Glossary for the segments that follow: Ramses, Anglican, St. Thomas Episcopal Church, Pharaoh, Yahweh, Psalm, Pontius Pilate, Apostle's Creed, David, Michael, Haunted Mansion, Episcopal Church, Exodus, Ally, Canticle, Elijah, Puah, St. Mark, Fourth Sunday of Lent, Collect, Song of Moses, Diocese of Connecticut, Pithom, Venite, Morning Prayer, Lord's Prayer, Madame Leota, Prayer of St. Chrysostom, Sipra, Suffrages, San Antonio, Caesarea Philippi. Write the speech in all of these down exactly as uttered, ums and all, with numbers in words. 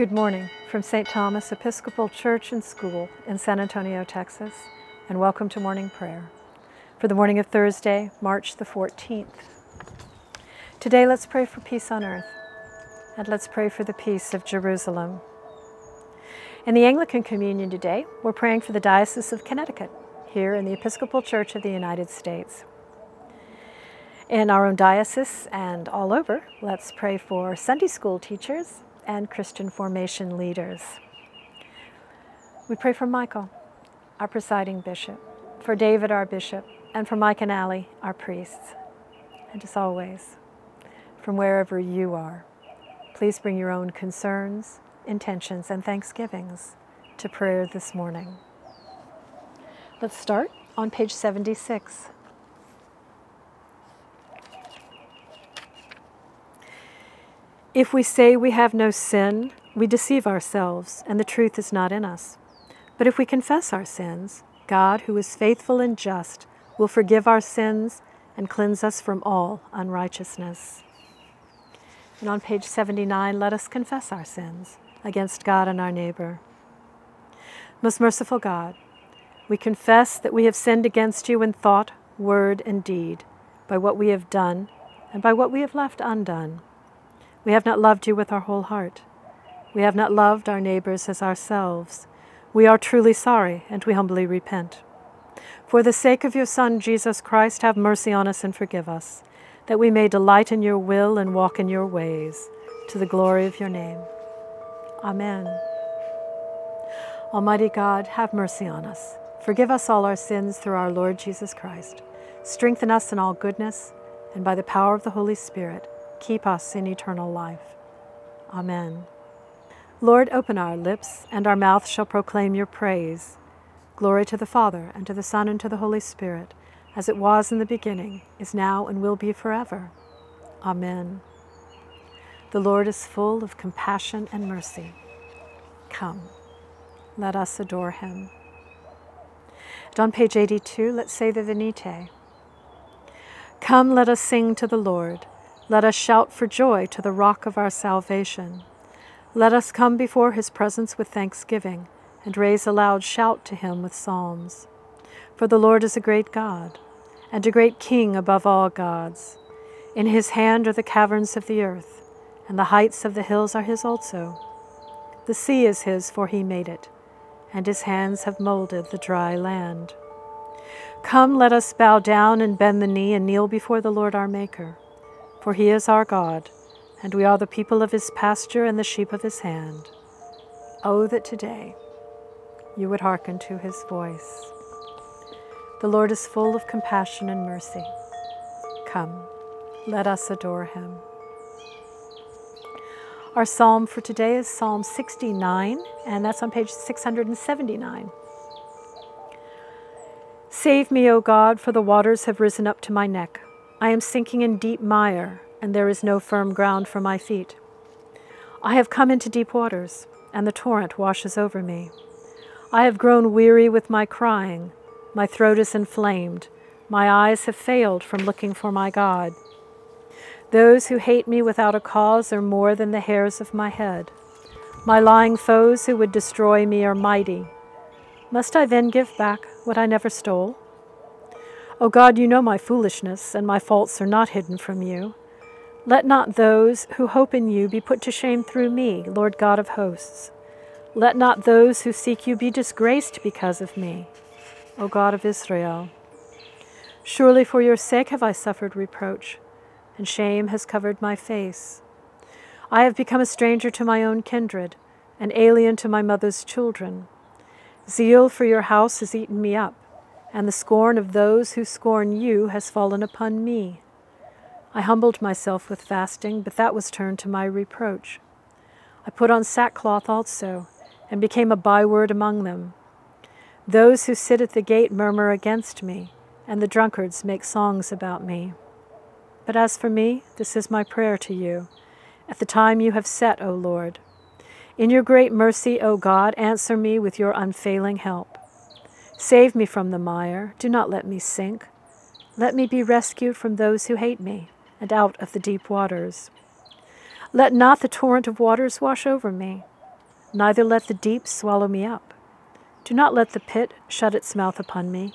Good morning from Saint Thomas Episcopal Church and School in San Antonio, Texas, and welcome to morning prayer for the morning of Thursday, March the fourteenth. Today, let's pray for peace on earth, and let's pray for the peace of Jerusalem. In the Anglican Communion today, we're praying for the Diocese of Connecticut, here in the Episcopal Church of the United States. In our own diocese and all over, let's pray for Sunday school teachers and Christian formation leaders. We pray for Michael, our presiding bishop, for David, our bishop, and for Mike and Ally, our priests. And as always, from wherever you are, please bring your own concerns, intentions, and thanksgivings to prayer this morning. Let's start on page seventy-six. If we say we have no sin, we deceive ourselves, and the truth is not in us. But if we confess our sins, God, who is faithful and just, will forgive our sins and cleanse us from all unrighteousness. And on page seventy-nine, let us confess our sins against God and our neighbor. Most merciful God, we confess that we have sinned against you in thought, word, and deed, by what we have done and by what we have left undone. We have not loved you with our whole heart. We have not loved our neighbors as ourselves. We are truly sorry, and we humbly repent. For the sake of your Son, Jesus Christ, have mercy on us and forgive us, that we may delight in your will and walk in your ways, to the glory of your name. Amen. Almighty God, have mercy on us. Forgive us all our sins through our Lord Jesus Christ. Strengthen us in all goodness, and by the power of the Holy Spirit, keep us in eternal life. Amen. Lord, open our lips, and our mouth shall proclaim your praise. Glory to the Father, and to the Son, and to the Holy Spirit, as it was in the beginning, is now, and will be forever. Amen. The Lord is full of compassion and mercy. Come, let us adore him. And on page eighty-two, let's say the Venite. Come, let us sing to the Lord. Let us shout for joy to the rock of our salvation. Let us come before his presence with thanksgiving, and raise a loud shout to him with psalms. For the Lord is a great God, and a great King above all gods. In his hand are the caverns of the earth, and the heights of the hills are his also. The sea is his, for he made it, and his hands have molded the dry land. Come, let us bow down and bend the knee and kneel before the Lord our Maker. For he is our God, and we are the people of his pasture and the sheep of his hand. Oh, that today you would hearken to his voice. The Lord is full of compassion and mercy. Come, let us adore him. Our psalm for today is Psalm sixty-nine, and that's on page six hundred seventy-nine. Save me, O God, for the waters have risen up to my neck. I am sinking in deep mire, and there is no firm ground for my feet. I have come into deep waters, and the torrent washes over me. I have grown weary with my crying. My throat is inflamed. My eyes have failed from looking for my God. Those who hate me without a cause are more than the hairs of my head. My lying foes who would destroy me are mighty. Must I then give back what I never stole? O God, you know my foolishness, and my faults are not hidden from you. Let not those who hope in you be put to shame through me, Lord God of hosts. Let not those who seek you be disgraced because of me, O God of Israel. Surely for your sake have I suffered reproach, and shame has covered my face. I have become a stranger to my own kindred, an alien to my mother's children. Zeal for your house has eaten me up, and the scorn of those who scorn you has fallen upon me. I humbled myself with fasting, but that was turned to my reproach. I put on sackcloth also, and became a byword among them. Those who sit at the gate murmur against me, and the drunkards make songs about me. But as for me, this is my prayer to you, at the time you have set, O Lord. In your great mercy, O God, answer me with your unfailing help. Save me from the mire, do not let me sink. Let me be rescued from those who hate me, and out of the deep waters. Let not the torrent of waters wash over me, Neither let the deep swallow me up. Do not let the pit shut its mouth upon me.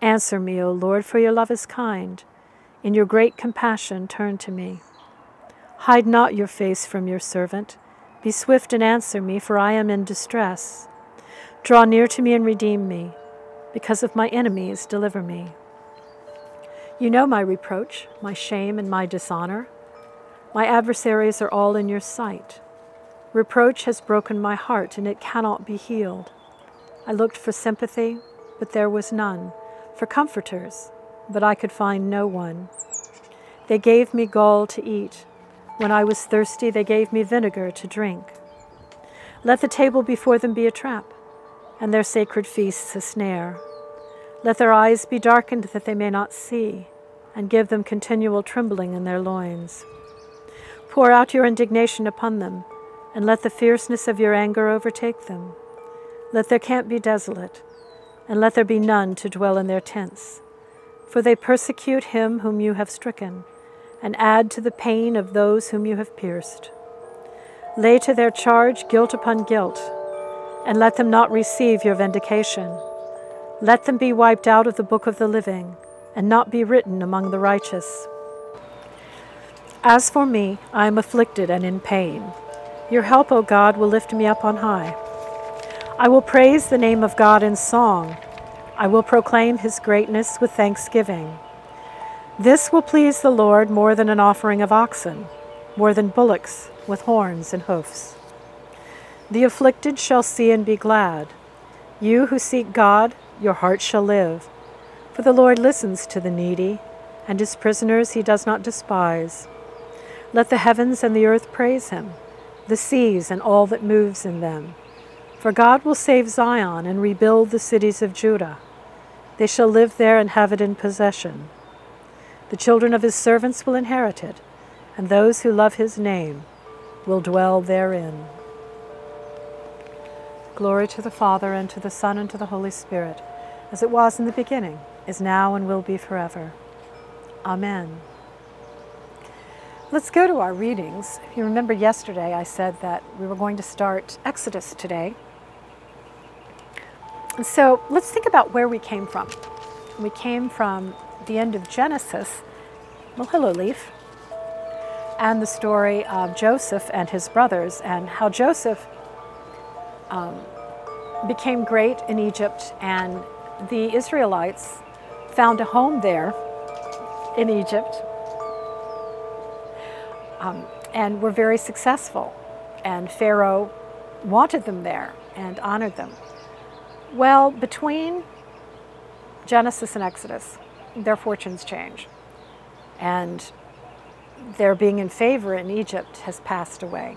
Answer me, O Lord, for your love is kind. In your great compassion, turn to me. Hide not your face from your servant. Be swift and answer me, for I am in distress. Draw near to me and redeem me. Because of my enemies, deliver me. You know my reproach, my shame, and my dishonor. My adversaries are all in your sight. Reproach has broken my heart, and it cannot be healed. I looked for sympathy, but there was none, for comforters, but I could find no one. They gave me gall to eat. When I was thirsty, they gave me vinegar to drink. Let the table before them be a trap, and their sacred feasts a snare. Let their eyes be darkened that they may not see, and give them continual trembling in their loins. Pour out your indignation upon them, and let the fierceness of your anger overtake them. Let their camp be desolate, and let there be none to dwell in their tents. For they persecute him whom you have stricken, and add to the pain of those whom you have pierced. Lay to their charge guilt upon guilt, and let them not receive your vindication. Let them be wiped out of the book of the living, and not be written among the righteous. As for me, I am afflicted and in pain. Your help, O God, will lift me up on high. I will praise the name of God in song. I will proclaim his greatness with thanksgiving. This will please the Lord more than an offering of oxen, more than bullocks with horns and hoofs. The afflicted shall see and be glad. You who seek God, your heart shall live. For the Lord listens to the needy, and his prisoners he does not despise. Let the heavens and the earth praise him, the seas and all that moves in them. For God will save Zion and rebuild the cities of Judah. They shall live there and have it in possession. The children of his servants will inherit it, and those who love his name will dwell therein. Glory to the Father, and to the Son, and to the Holy Spirit, as it was in the beginning, is now, and will be forever. Amen. Let's go to our readings. If you remember yesterday, I said that we were going to start Exodus today. So let's think about where we came from. We came from the end of Genesis, well, hello, Leaf, and the story of Joseph and his brothers, and how Joseph um, became great in Egypt, and the Israelites found a home there in Egypt, um, and were very successful, and Pharaoh wanted them there and honored them. Well, between Genesis and Exodus, their fortunes change, and their being in favor in Egypt has passed away.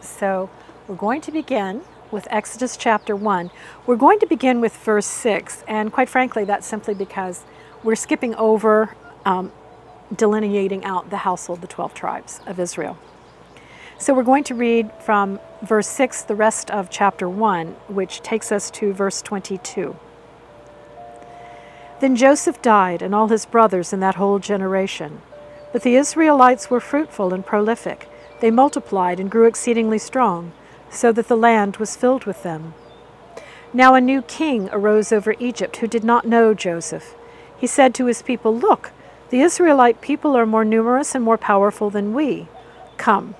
So we're going to begin with Exodus chapter one. We're going to begin with verse six, and quite frankly, that's simply because we're skipping over um, delineating out the household, the twelve tribes of Israel. So we're going to read from verse six, the rest of chapter one, which takes us to verse twenty-two. Then Joseph died, and all his brothers in that whole generation. But the Israelites were fruitful and prolific. They multiplied and grew exceedingly strong, so that the land was filled with them. Now a new king arose over Egypt who did not know Joseph. He said to his people, "Look, the Israelite people are more numerous and more powerful than we. Come,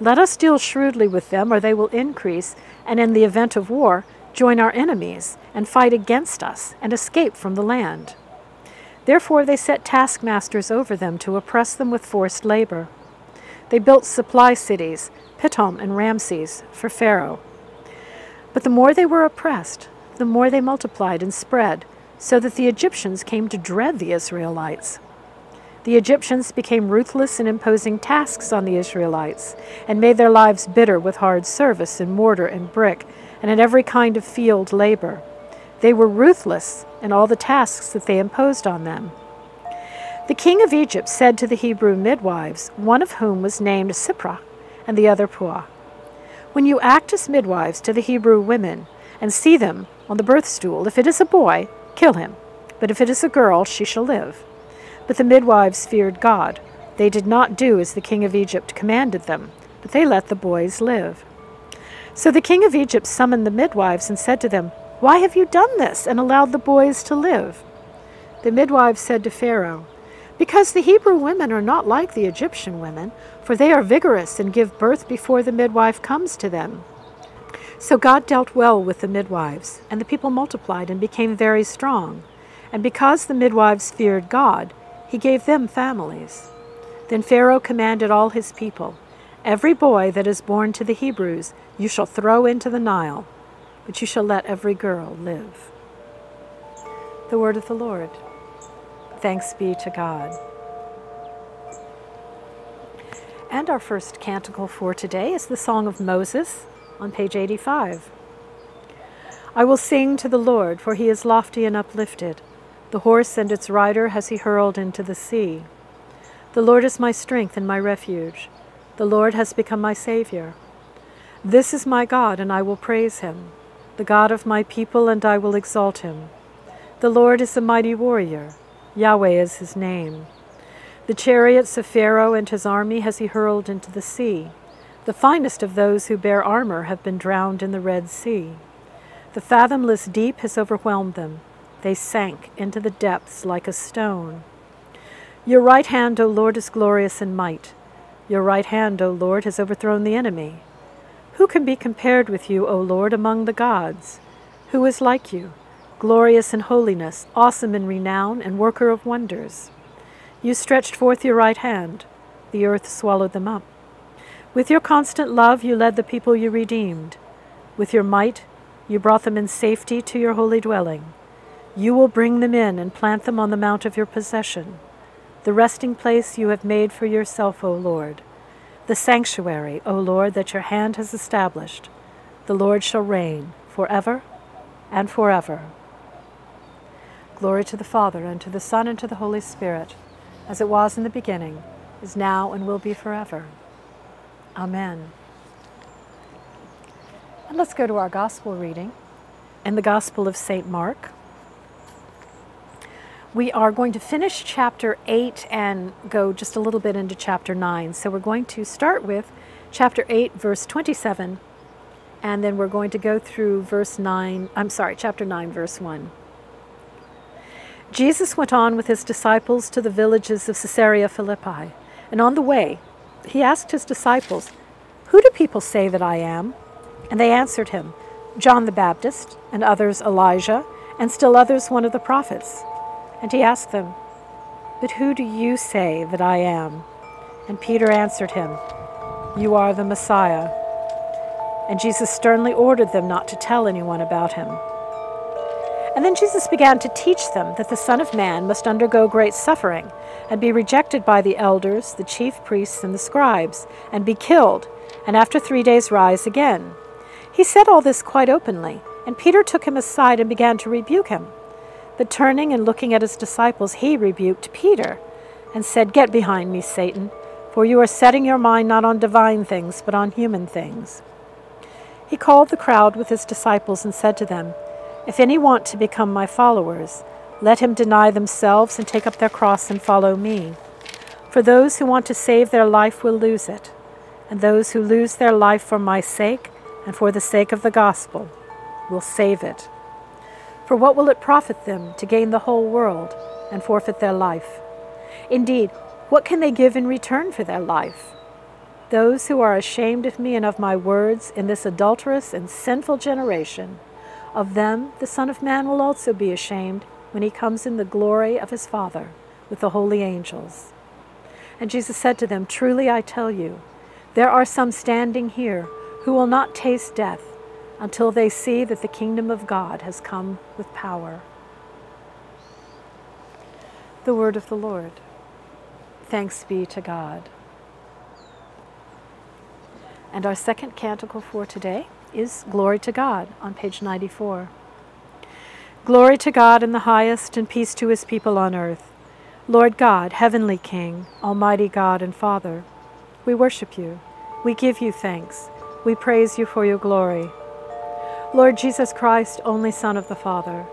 let us deal shrewdly with them, or they will increase, and in the event of war, join our enemies, and fight against us, and escape from the land." Therefore they set taskmasters over them to oppress them with forced labor. They built supply cities, Pithom and Ramses, for Pharaoh. But the more they were oppressed, the more they multiplied and spread, so that the Egyptians came to dread the Israelites. The Egyptians became ruthless in imposing tasks on the Israelites, and made their lives bitter with hard service in mortar and brick, and in every kind of field labor. They were ruthless in all the tasks that they imposed on them. The king of Egypt said to the Hebrew midwives, one of whom was named Sipra and the other Puah, "When you act as midwives to the Hebrew women and see them on the birth stool, if it is a boy, kill him, but if it is a girl, she shall live." But the midwives feared God. They did not do as the king of Egypt commanded them, but they let the boys live. So the king of Egypt summoned the midwives and said to them, "Why have you done this and allowed the boys to live?" The midwives said to Pharaoh, "Because the Hebrew women are not like the Egyptian women, for they are vigorous and give birth before the midwife comes to them." So God dealt well with the midwives, and the people multiplied and became very strong. And because the midwives feared God, he gave them families. Then Pharaoh commanded all his people, "Every boy that is born to the Hebrews you shall throw into the Nile, but you shall let every girl live." The word of the Lord. Thanks be to God. And our first canticle for today is the Song of Moses on page eighty-five. I will sing to the Lord, for he is lofty and uplifted. The horse and its rider has he hurled into the sea. The Lord is my strength and my refuge. The Lord has become my Savior. This is my God, and I will praise him, the God of my people, and I will exalt him. The Lord is a mighty warrior. Yahweh is his name. The chariots of Pharaoh and his army has he hurled into the sea. The finest of those who bear armor have been drowned in the Red Sea. The fathomless deep has overwhelmed them. They sank into the depths like a stone. Your right hand, O Lord, is glorious in might. Your right hand, O Lord, has overthrown the enemy. Who can be compared with you, O Lord, among the gods? Who is like you, glorious in holiness, awesome in renown, and worker of wonders? You stretched forth your right hand. The earth swallowed them up. With your constant love you led the people you redeemed. With your might you brought them in safety to your holy dwelling. You will bring them in and plant them on the mount of your possession, the resting place you have made for yourself, O Lord, the sanctuary, O Lord, that your hand has established. The Lord shall reign forever and forever. Glory to the Father, and to the Son, and to the Holy Spirit, as it was in the beginning, is now, and will be forever. Amen. And let's go to our Gospel reading. In the Gospel of Saint Mark, we are going to finish chapter eight and go just a little bit into chapter nine. So we're going to start with chapter eight, verse twenty-seven, and then we're going to go through verse nine, I'm sorry, chapter nine, verse one. Jesus went on with his disciples to the villages of Caesarea Philippi, and on the way, he asked his disciples, "Who do people say that I am?" And they answered him, "John the Baptist, and others Elijah, and still others one of the prophets." And he asked them, "But who do you say that I am?" And Peter answered him, "You are the Messiah." And Jesus sternly ordered them not to tell anyone about him. And then Jesus began to teach them that the Son of Man must undergo great suffering, and be rejected by the elders, the chief priests, and the scribes, and be killed, and after three days rise again. He said all this quite openly, and Peter took him aside and began to rebuke him. But turning and looking at his disciples, he rebuked Peter, and said, "Get behind me, Satan, for you are setting your mind not on divine things, but on human things." He called the crowd with his disciples and said to them, "If any want to become my followers, let him deny themselves and take up their cross and follow me. For those who want to save their life will lose it, and those who lose their life for my sake and for the sake of the gospel will save it. For what will it profit them to gain the whole world and forfeit their life? Indeed, what can they give in return for their life? Those who are ashamed of me and of my words in this adulterous and sinful generation, of them the Son of Man will also be ashamed when he comes in the glory of his Father with the holy angels." And Jesus said to them, "Truly I tell you, there are some standing here who will not taste death until they see that the kingdom of God has come with power." The word of the Lord. Thanks be to God. And our second canticle for today is Glory to God on page ninety-four. Glory to God in the highest, and peace to his people on earth. Lord God, heavenly King, almighty God and Father, we worship you, we give you thanks, we praise you for your glory. Lord Jesus Christ, only Son of the Father,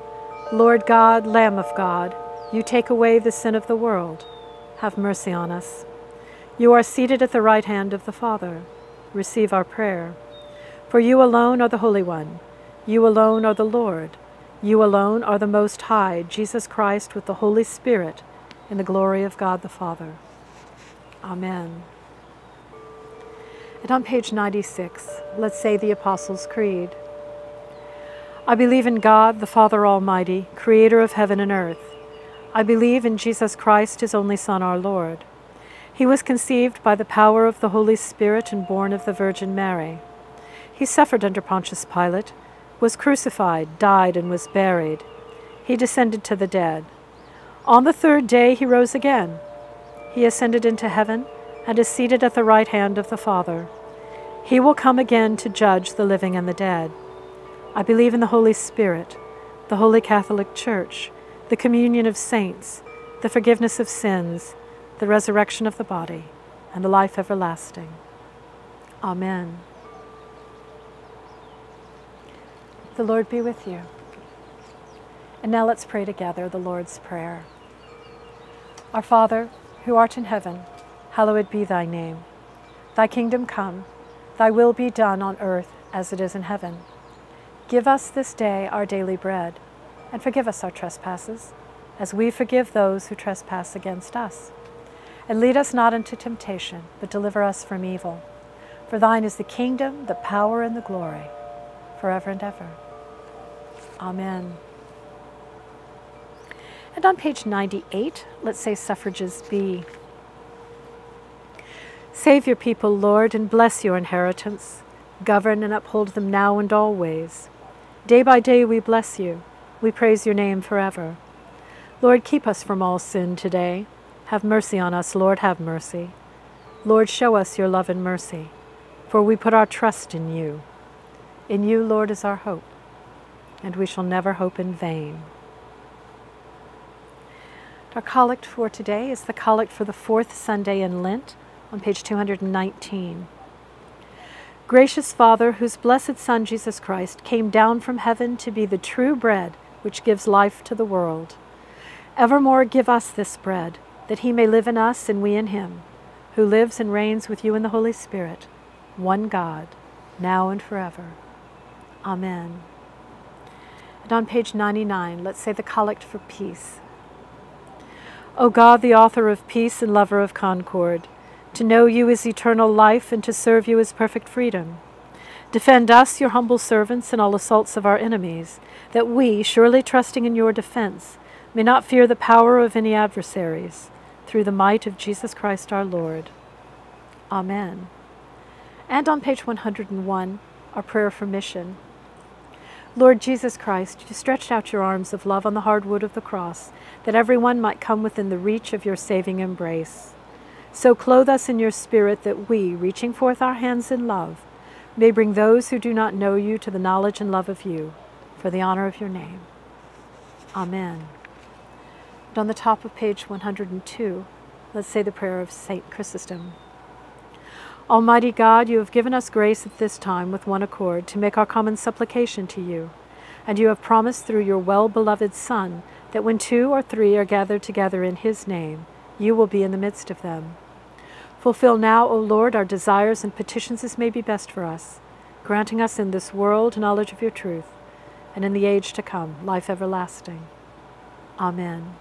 Lord God, Lamb of God, you take away the sin of the world, have mercy on us. You are seated at the right hand of the Father, receive our prayer. For you alone are the Holy One, you alone are the Lord, you alone are the Most High, Jesus Christ with the Holy Spirit, in the glory of God the Father. Amen. And on page ninety-six, let's say the Apostles' Creed. I believe in God, the Father Almighty, creator of heaven and earth. I believe in Jesus Christ, his only Son, our Lord. He was conceived by the power of the Holy Spirit and born of the Virgin Mary. He suffered under Pontius Pilate, was crucified, died, and was buried. He descended to the dead. On the third day he rose again. He ascended into heaven and is seated at the right hand of the Father. He will come again to judge the living and the dead. I believe in the Holy Spirit, the Holy Catholic Church, the communion of saints, the forgiveness of sins, the resurrection of the body, and the life everlasting. Amen. The Lord be with you. And now let's pray together the Lord's Prayer. Our Father, who art in heaven, hallowed be thy name. Thy kingdom come, thy will be done on earth as it is in heaven. Give us this day our daily bread, and forgive us our trespasses, as we forgive those who trespass against us. And lead us not into temptation, but deliver us from evil. For thine is the kingdom, the power, and the glory, forever and ever. Amen. And on page ninety-eight, let's say Suffrages B. Save your people, Lord, and bless your inheritance. Govern and uphold them now and always. Day by day we bless you. We praise your name forever. Lord, keep us from all sin today. Have mercy on us, Lord, have mercy. Lord, show us your love and mercy, for we put our trust in you. In you, Lord, is our hope, and we shall never hope in vain. Our collect for today is the collect for the Fourth Sunday in Lent, on page two hundred nineteen. Gracious Father, whose blessed Son, Jesus Christ, came down from heaven to be the true bread which gives life to the world, evermore give us this bread, that he may live in us and we in him, who lives and reigns with you in the Holy Spirit, one God, now and forever. Amen. And on page ninety-nine, let's say the Collect for Peace. O God, the author of peace and lover of concord, to know you is eternal life, and to serve you is perfect freedom. Defend us, your humble servants, in all assaults of our enemies, that we, surely trusting in your defense, may not fear the power of any adversaries, through the might of Jesus Christ our Lord. Amen. And on page one hundred one, our prayer for mission. Lord Jesus Christ, you stretched out your arms of love on the hard wood of the cross, that everyone might come within the reach of your saving embrace. So clothe us in your Spirit that we, reaching forth our hands in love, may bring those who do not know you to the knowledge and love of you, for the honor of your name. Amen. And on the top of page one hundred two, let's say the prayer of Saint Chrysostom. Almighty God, you have given us grace at this time with one accord to make our common supplication to you, and you have promised through your well-beloved Son that when two or three are gathered together in his name, you will be in the midst of them. Fulfill now, O Lord, our desires and petitions as may be best for us, granting us in this world knowledge of your truth, and in the age to come, life everlasting. Amen.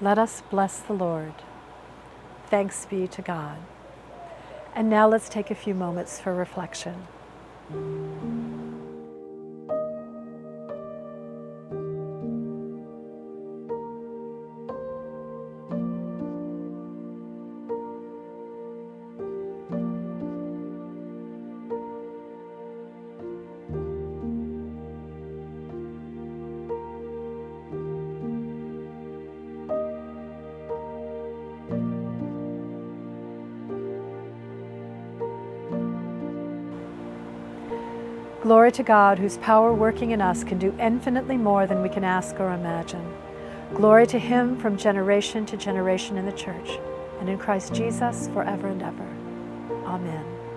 Let us bless the Lord. Thanks be to God. And now let's take a few moments for reflection. Glory to God, whose power working in us can do infinitely more than we can ask or imagine. Glory to him from generation to generation in the Church, and in Christ Jesus forever and ever. Amen.